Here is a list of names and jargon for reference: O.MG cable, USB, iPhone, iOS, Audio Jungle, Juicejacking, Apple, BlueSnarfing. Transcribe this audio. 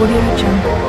Audio Jungle.